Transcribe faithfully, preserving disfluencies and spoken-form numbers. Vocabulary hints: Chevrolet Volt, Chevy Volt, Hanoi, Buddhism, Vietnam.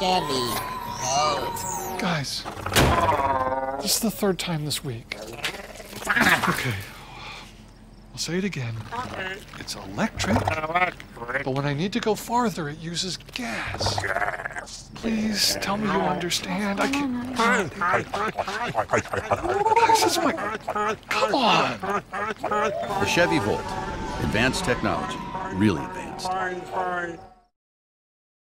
Chevy Volt. Guys, this is the third time this week. Okay, I'll say it again. It's electric, but when I need to go farther, it uses gas. Please tell me you understand. I can't. Guys, that's my. Come on. The Chevy Volt. Advanced technology. Really advanced.